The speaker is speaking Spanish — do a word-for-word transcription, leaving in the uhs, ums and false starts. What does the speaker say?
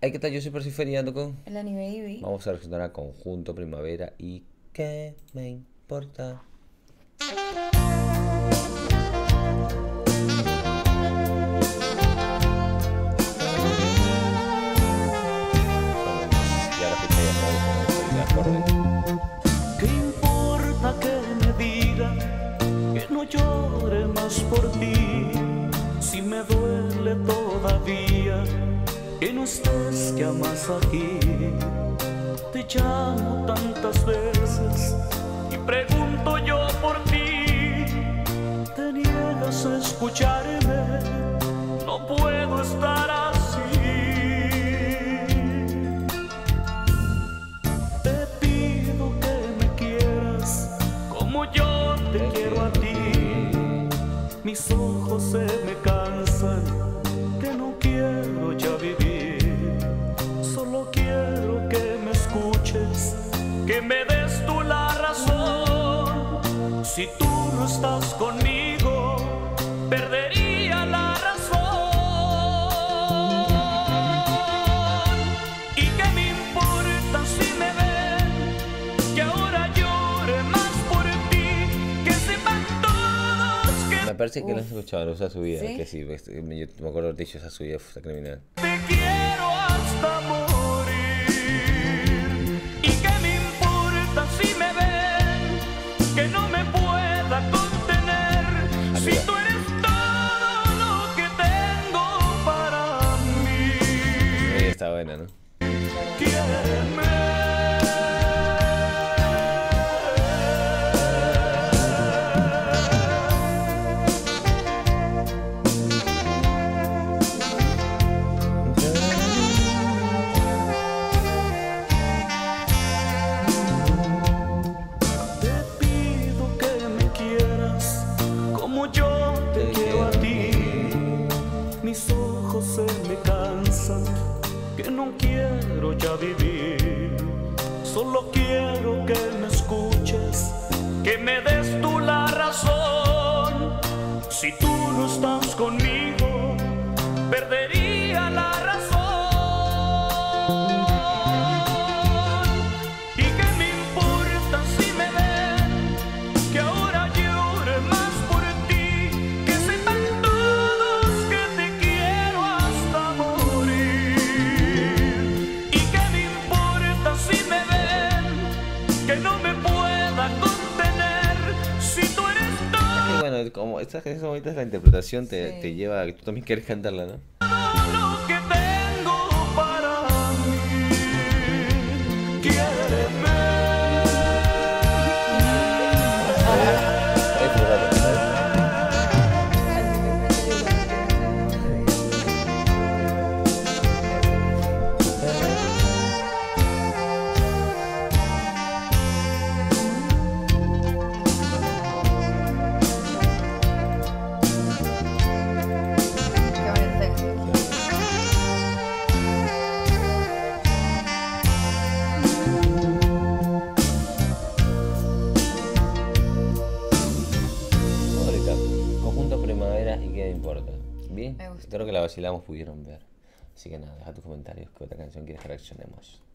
Ay, ¿qué tal? Yo soy Percy Fer y ando con Melanie Baby. Vamos a reaccionar a Conjunto Primavera y ¿qué me importa? ¿Qué importa que me diga que no llore más por ti? Si me duele todavía que no estés ya más aquí. Te llamo tantas veces y pregunto yo por ti. Te niegas a escucharme, no puedo estar así. Te pido que me quieras como yo te quiero a ti. Mis ojos se me cansan, que no quiero ya vivir. Que me des tú la razón. Si tú no estás conmigo, perdería la razón. ¿Y qué me importa si me ven? Que ahora llore más por ti. Que sepan todos que... Me parece que no has escuchado esa subida. ¿Sí? Que sí, yo me acuerdo de dicho esa subida, fue criminal. Te quiero hasta morir. Está buena, ¿no? Te pido que me quieras como yo te, te quiero a ti. Mis ojos se me cansan, que no quiero ya vivir. Solo quiero que me escuches, que me des tú la razón. Si tú no estás conmigo, perdería la razón. ¿Y qué me importa si me ven? Que ahora llore más por ti. Que sepan todos que te quiero hasta morir. Que no me pueda contener si tú eres todo. Bueno, como estas canciones bonitas, la interpretación te, sí. te lleva a que tú también quieres cantarla, ¿no? Todo lo que tengo para mí, ¿y qué me importa? Bien, creo que la vacilamos, pudieron ver. Así que nada, deja tus comentarios qué otra canción quieres que reaccionemos.